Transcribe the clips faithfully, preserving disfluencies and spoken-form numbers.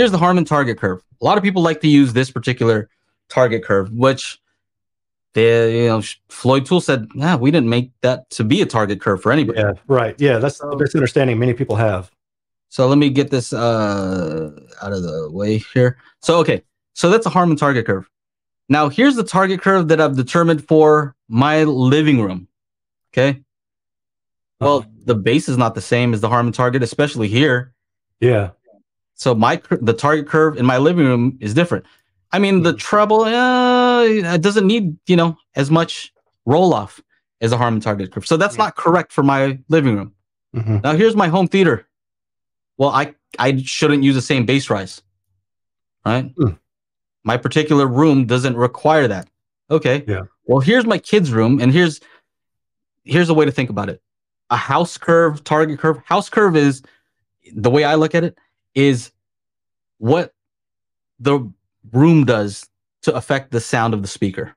here's the Harman Target Curve. A lot of people like to use this particular target curve, which they, you know, Floyd Tool said, nah, we didn't make that to be a target curve for anybody. Yeah, right. Yeah, that's the best understanding many people have. So let me get this uh, out of the way here. So, okay, so that's a Harman Target Curve. Now, here's the target curve that I've determined for my living room, okay? Well, the base is not the same as the Harman Target, especially here. Yeah. So my the target curve in my living room is different. I mean, the treble uh, it doesn't need, you know, as much roll-off as a Harman Target Curve. So that's yeah. not correct for my living room. Mm-hmm. Now, here's my home theater. Well, I, I shouldn't use the same bass rise, right? Mm. My particular room doesn't require that. Okay. Yeah. Well, here's my kid's room, and here's here's a way to think about it. A house curve, target curve. House curve is, the way I look at it, is what the room does to affect the sound of the speaker.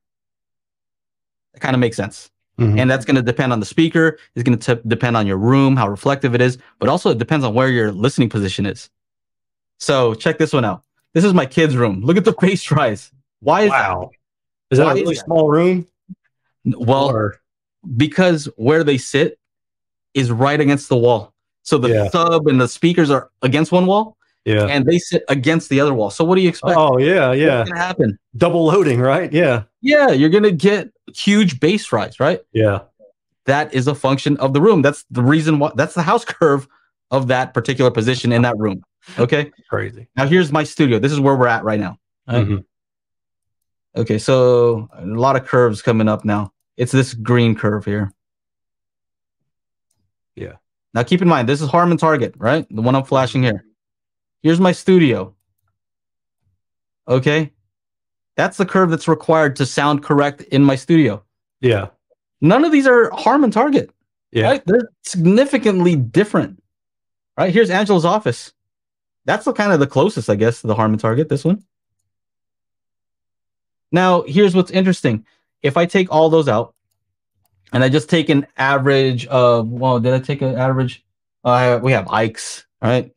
That kind of makes sense. Mm-hmm. And that's going to depend on the speaker. It's going to depend on your room, how reflective it is, but also it depends on where your listening position is. So check this one out. This is my kid's room. Look at the bass rise. Why is wow. that? Is that Why a really that? small room? Well, or... because where they sit is right against the wall. So the yeah. sub and the speakers are against one wall. Yeah. And they sit against the other wall. So what do you expect? Oh, yeah, yeah. What's going to happen? Double loading, right? Yeah. Yeah, you're going to get huge bass rise, right? Yeah. That is a function of the room. That's the reason why, that's the house curve of that particular position in that room. Okay? Crazy. Now, here's my studio. This is where we're at right now. Right? Mm-hmm. Okay, so a lot of curves coming up now. It's this green curve here. Yeah. Now, keep in mind, this is Harman Target, right? The one I'm flashing here. Here's my studio. Okay. That's the curve that's required to sound correct in my studio. Yeah. None of these are Harman Target. Yeah. Right? They're significantly different. Right? Here's Angela's office. That's the kind of the closest, I guess, to the Harman Target, this one. Now, here's what's interesting. If I take all those out and I just take an average of, well, did I take an average? Uh, we have Ike's, all right?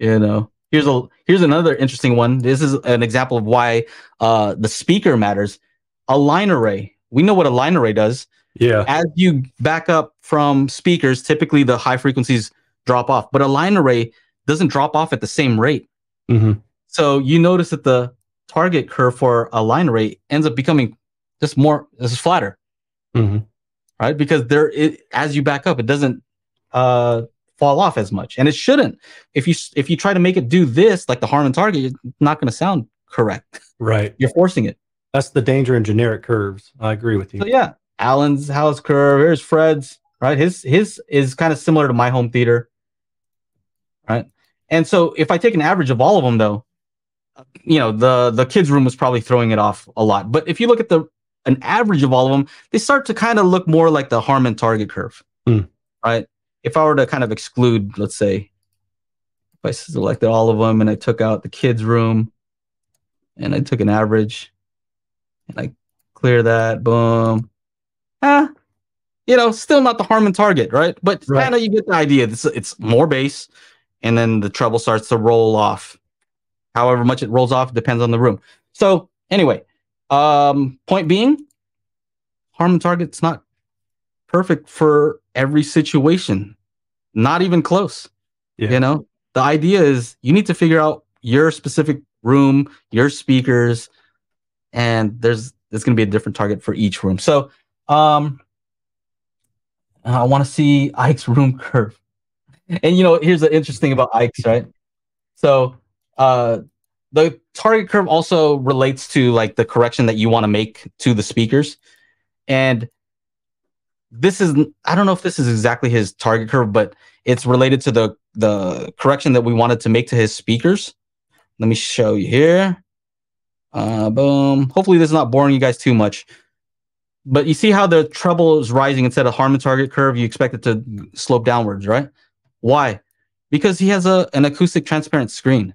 You know, here's a here's another interesting one. This is an example of why uh, the speaker matters. A line array. We know what a line array does. Yeah. As you back up from speakers, typically the high frequencies drop off, but a line array doesn't drop off at the same rate. Mm-hmm. So you notice that the target curve for a line array ends up becoming just more, this is flatter, mm-hmm. right? Because there, it, as you back up, it doesn't. Uh, fall off as much, and it shouldn't. If you if you try to make it do this, like the Harman Target, you're not going to sound correct. Right. You're forcing it. That's the danger in generic curves. I agree with you. So yeah, Alan's house curve. Here's Fred's, right? His his is kind of similar to my home theater, right? And so if I take an average of all of them, though, you know, the the kids' room was probably throwing it off a lot. But if you look at the an average of all of them, they start to kind of look more like the Harman Target curve, mm. right? If I were to kind of exclude, let's say, if I selected all of them and I took out the kids' room and I took an average and I clear that, boom. Ah, you know, still not the Harman Target, right? But right. kind of you get the idea. It's, it's more bass, and then the treble starts to roll off. However much it rolls off depends on the room. So anyway, um, point being, Harman Target's not perfect for every situation, not even close. Yeah. You know, the idea is you need to figure out your specific room, your speakers, and there's there's going to be a different target for each room. So, um, I want to see Ike's room curve, and you know, here's the interesting about Ike's, right? So, uh, the target curve also relates to like the correction that you want to make to the speakers, and this is, I don't know if this is exactly his target curve, but it's related to the, the correction that we wanted to make to his speakers. Let me show you here. Uh, boom. Hopefully this is not boring you guys too much. But you see how the treble is rising instead of Harman Target curve? You expect it to slope downwards, right? Why? Because he has a, an acoustic transparent screen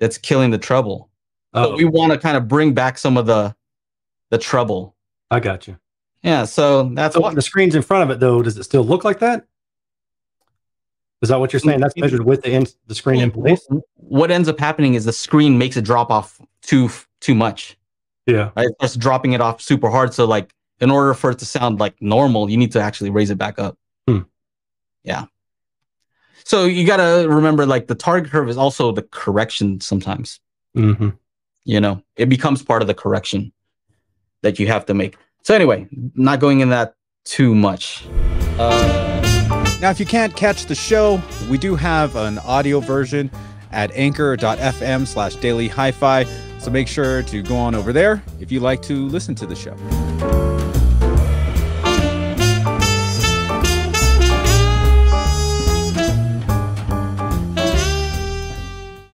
that's killing the treble. Oh. So we want to kind of bring back some of the, the treble. I got you. Yeah, so that's so what the screen's in front of it, though. Does it still look like that? Is that what you're saying? That's measured with the, in, the screen in place? What ends up happening is the screen makes it drop off too too much. Yeah. Right? It starts dropping it off super hard. So like in order for it to sound like normal, you need to actually raise it back up. Hmm. Yeah. So you got to remember, like, the target curve is also the correction sometimes. Mm-hmm. You know, it becomes part of the correction that you have to make. So anyway, not going in that too much. Uh, Now, if you can't catch the show, we do have an audio version at anchor dot f m slash daily hi fi. So make sure to go on over there if you like to listen to the show.